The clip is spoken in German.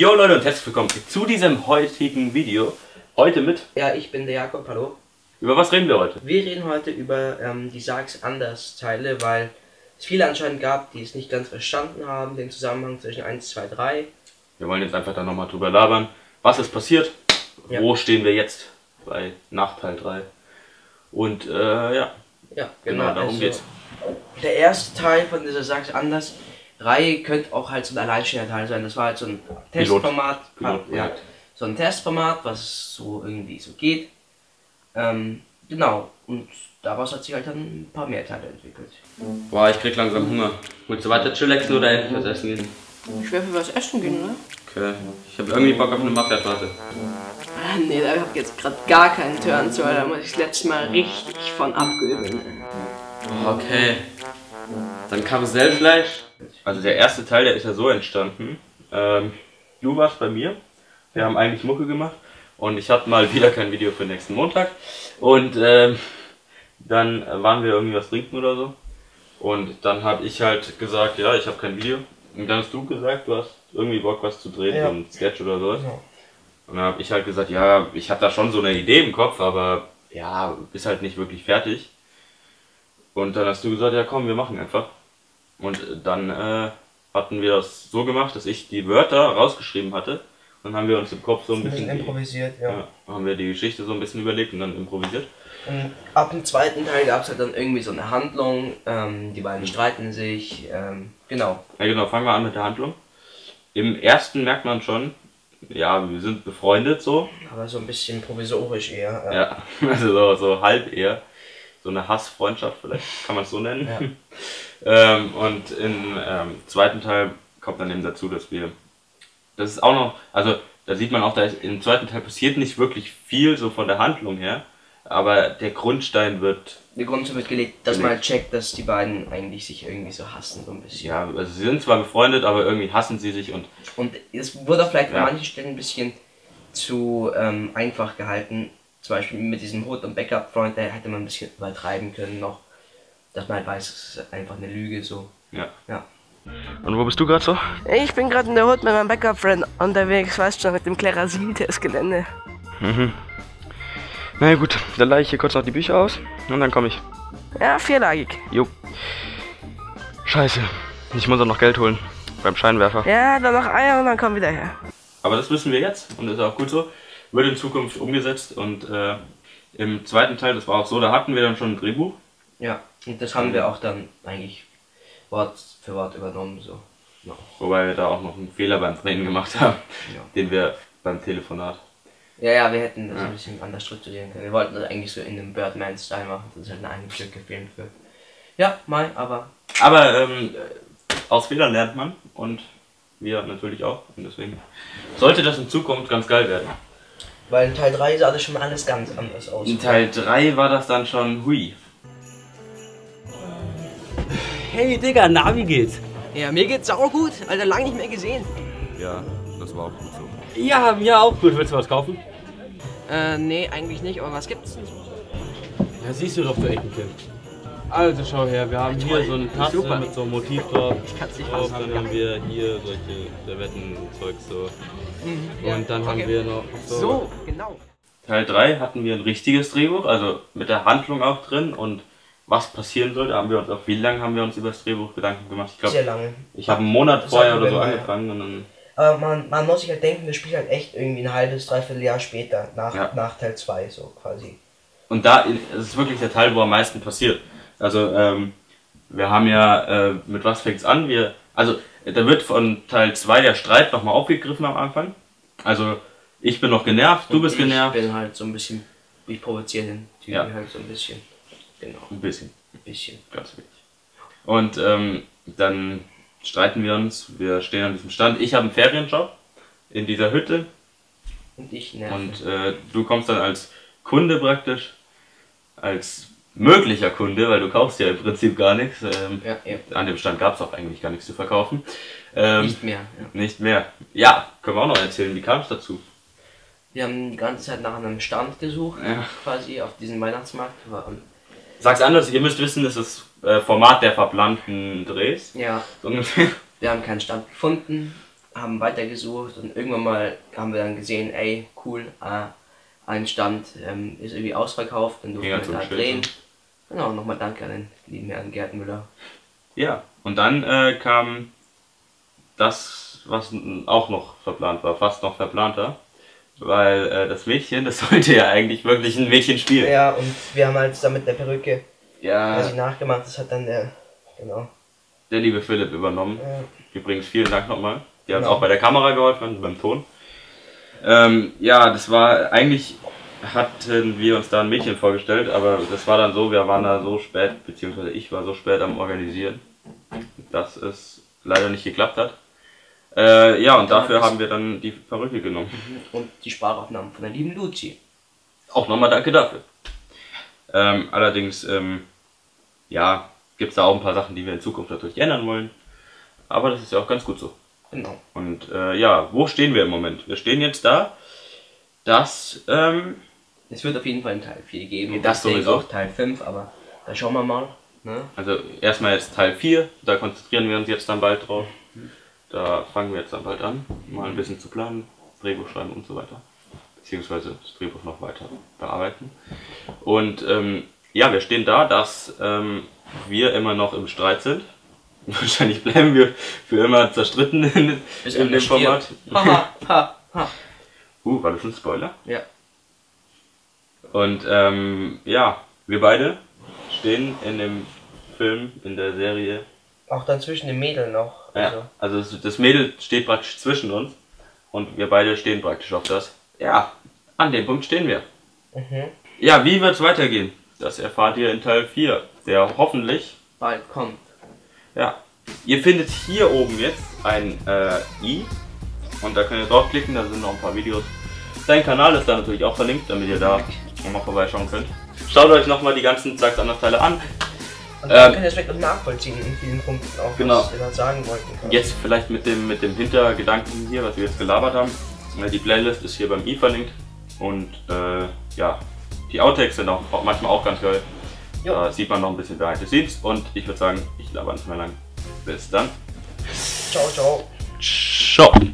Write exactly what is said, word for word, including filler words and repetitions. Jo Leute und herzlich willkommen zu diesem heutigen Video. Heute mit... Ja, ich bin der Jakob, hallo. Über was reden wir heute? Wir reden heute über ähm, die Sags Anders Teile, weil es viele anscheinend gab, die es nicht ganz verstanden haben, den Zusammenhang zwischen eins, zwei, drei. Wir wollen jetzt einfach da nochmal drüber labern, was ist passiert, ja. Wo stehen wir jetzt bei Nachteil drei. Und äh, ja, ja, genau, genau darum also geht's. Der erste Teil von dieser Sags Anders Reihe könnte auch halt so ein alleinstehender Teil sein. Das war halt so ein Testformat, Pilot, Pilot, ja, so ein Testformat, was so irgendwie so geht. Ähm, genau, und daraus hat sich halt dann ein paar mehr Teile entwickelt. Boah, ich krieg langsam Hunger. Willst du weiter chillaxen oder endlich was essen gehen? Ich will für was essen gehen, oder? Okay, ich hab irgendwie Bock auf eine Mafia-Platte. Ah, nee, da hab ich jetzt gerade gar keinen Turn zu, da muss ich das letzte Mal richtig von abgeben. Okay, dann Karussellfleisch. Also der erste Teil, der ist ja so entstanden, ähm, du warst bei mir, wir haben eigentlich Mucke gemacht und ich hatte mal wieder kein Video für nächsten Montag und ähm, dann waren wir irgendwie was trinken oder so und dann habe ich halt gesagt, ja, ich habe kein Video und dann hast du gesagt, du hast irgendwie Bock was zu drehen, ja, so ein Sketch oder sowas und dann habe ich halt gesagt, ja, ich habe da schon so eine Idee im Kopf, aber ja, ist halt nicht wirklich fertig und dann hast du gesagt, ja komm, wir machen einfach. Und dann äh, hatten wir das so gemacht, dass ich die Wörter rausgeschrieben hatte. Dann haben wir uns im Kopf so ein bisschen, bisschen improvisiert, die, ja. ja. Haben wir die Geschichte so ein bisschen überlegt und dann improvisiert. Und ab dem zweiten Teil gab es halt dann irgendwie so eine Handlung. Ähm, die beiden streiten sich, ähm, genau. Ja genau, fangen wir an mit der Handlung. Im ersten merkt man schon, ja, wir sind befreundet so. Aber so ein bisschen provisorisch eher. Ja, ja, also so, so halb eher. So eine Hassfreundschaft vielleicht, kann man es so nennen. Ja. ähm, und im ähm, zweiten Teil kommt dann eben dazu, dass wir, das ist auch noch, also da sieht man auch, da ist, im zweiten Teil passiert nicht wirklich viel so von der Handlung her, aber der Grundstein wird... Der Grundstein wird gelegt, dass gelegt. man checkt, dass die beiden eigentlich sich irgendwie so hassen, so ein bisschen. Ja, also sie sind zwar befreundet, aber irgendwie hassen sie sich und... Und es wurde vielleicht ja. an manchen Stellen ein bisschen zu ähm, einfach gehalten. Zum Beispiel mit diesem Hut- und Backup-Freund, da hätte man ein bisschen übertreiben können noch, dass man halt weiß, es ist einfach eine Lüge so. Ja. ja. Und wo bist du gerade so? Ich bin gerade in der Hut mit meinem Backup-Freund unterwegs, weißt du, mit dem Klerasil-Testgelände. Mhm. Na ja, gut, dann leihe ich hier kurz noch die Bücher aus und dann komme ich. Ja, vierlagig. Jo. Scheiße, ich muss auch noch Geld holen beim Scheinwerfer. Ja, dann noch Eier und dann komm wieder her. Aber das wissen wir jetzt und das ist auch gut so. Wird in Zukunft umgesetzt und äh, im zweiten Teil, das war auch so, da hatten wir dann schon ein Drehbuch. Ja, und das haben wir auch dann eigentlich Wort für Wort übernommen. So. Ja. Wobei wir da auch noch einen Fehler beim Drehen gemacht haben, ja. den wir beim Telefonat. Ja, ja, wir hätten das ja. ein bisschen anders strukturieren können. Wir wollten das eigentlich so in einem Birdman-Style machen, das ist halt ein Stück gefilmt wird. Ja, mal, aber... Aber ähm, aus Fehlern lernt man und wir natürlich auch und deswegen sollte das in Zukunft ganz geil werden. Weil in Teil drei sah das schon alles ganz anders aus. In Teil drei war das dann schon hui. Hey Digga, na wie geht's? Ja, mir geht's auch gut, Alter, lange nicht mehr gesehen. Ja, das war auch gut so. Ja, mir auch gut. Willst du was kaufen? Äh, nee, eigentlich nicht, aber was gibt's denn? Ja, siehst du doch, du Eckenkind. Also schau her, wir haben ja, hier so eine Tasse Super. mit so einem Motiv drauf. Ich kann's nicht drauf. Dann haben wir hier solche Servetten-Zeug so. Mhm. Und dann ja, okay. haben wir noch so. so genau. Teil drei hatten wir ein richtiges Drehbuch, also mit der Handlung auch drin und was passieren sollte, haben wir uns auch, wie lange haben wir uns über das Drehbuch Gedanken gemacht? Ich glaube, sehr lange. Ich habe einen Monat das vorher oder so angefangen. Ja. Und dann aber man, man muss sich halt denken, wir spielen halt echt irgendwie ein halbes, dreiviertel Jahr später, nach, ja. nach Teil zwei so quasi. Und da ist es wirklich der Teil, wo am meisten passiert. Also ähm, wir haben ja, äh, mit was fängt's an? Wir, also da wird von Teil zwei der Streit nochmal aufgegriffen am Anfang. Also ich bin noch genervt, du und bist ich genervt. Ich bin halt so ein bisschen, ich provoziere den Typen ja. halt so ein bisschen. Genau. Ein bisschen. Ein bisschen. Ganz wenig. Und ähm, dann streiten wir uns, wir stehen an diesem Stand. Ich habe einen Ferienjob in dieser Hütte. Und ich nerve. Und äh, du kommst dann als Kunde praktisch, als möglicher Kunde, weil du kaufst ja im Prinzip gar nichts. Ähm, ja, ja. An dem Stand gab es auch eigentlich gar nichts zu verkaufen. Ähm, nicht mehr. Ja. Nicht mehr. Ja, können wir auch noch erzählen, wie kam es dazu? Wir haben die ganze Zeit nach einem Stand gesucht, ja. quasi auf diesem Weihnachtsmarkt. Sag's anders, ihr müsst wissen, das ist das Format der verplanten Drehs. Ja. So ungefähr. Wir haben keinen Stand gefunden, haben weitergesucht und irgendwann mal haben wir dann gesehen, ey, cool, äh, ein Stand ähm, ist irgendwie ausverkauft, dann durften wir da drehen. Genau, nochmal danke an den lieben Herrn Gertmüller. Ja, und dann äh, kam das, was auch noch verplant war, fast noch verplanter. Weil äh, das Mädchen, das sollte ja eigentlich wirklich ein Mädchen spielen. Ja, und wir haben halt dann mit der Perücke ja. quasi nachgemacht, das hat dann der, genau. der liebe Philipp übernommen. Ja. Übrigens vielen Dank nochmal. Die hat genau. auch bei der Kamera geholfen und beim Ton. Ähm, ja, das war, eigentlich hatten wir uns da ein Mädchen vorgestellt, aber das war dann so, wir waren da so spät, beziehungsweise ich war so spät am Organisieren, dass es leider nicht geklappt hat. Äh, ja, und dafür haben wir dann die Perücke genommen. Und die Sprachaufnahmen von der lieben Luci. Auch nochmal danke dafür. Ähm, allerdings, ähm, ja, gibt es da auch ein paar Sachen, die wir in Zukunft natürlich ändern wollen. Aber das ist ja auch ganz gut so. Genau. Und äh, ja, wo stehen wir im Moment? Wir stehen jetzt da, dass... Ähm, es wird auf jeden Fall einen Teil vier geben. Das sowieso. Auch Teil fünf, aber da schauen wir mal. Ne? Also erstmal jetzt Teil vier, da konzentrieren wir uns jetzt dann bald drauf. Da fangen wir jetzt dann bald an, mal ein bisschen zu planen, Drehbuch schreiben und so weiter. Beziehungsweise das Drehbuch noch weiter bearbeiten. Und ähm, ja, wir stehen da, dass ähm, wir immer noch im Streit sind. Wahrscheinlich bleiben wir für immer zerstritten in, in dem Format. Ha, ha, ha. Uh, war das schon ein Spoiler? Ja. Und ähm, ja, wir beide stehen in dem Film, in der Serie. Auch dann zwischen den Mädeln noch. Also, ja, also das Mädel steht praktisch zwischen uns und wir beide stehen praktisch auf das. Ja, an dem Punkt stehen wir. Mhm. Ja, wie wird es weitergehen? Das erfahrt ihr in Teil vier, der hoffentlich bald kommt. Ja, ihr findet hier oben jetzt ein äh, i und da könnt ihr draufklicken, da sind noch ein paar Videos. Dein Kanal ist da natürlich auch verlinkt, damit ihr da nochmal vorbeischauen könnt. Schaut euch nochmal die ganzen Sags Anders Teile an. Und dann ähm, könnt ihr es direkt und nachvollziehen in vielen Punkten auch, genau. was wir da sagen wollten. Quasi. Jetzt vielleicht mit dem, mit dem Hintergedanken hier, was wir jetzt gelabert haben. Die Playlist ist hier beim i verlinkt und äh, ja, die Outtakes sind auch manchmal auch ganz geil. Jo. Da sieht man noch ein bisschen behind the scenes und ich würde sagen, ich laber nicht mehr lang. Bis dann. Ciao, ciao. Ciao.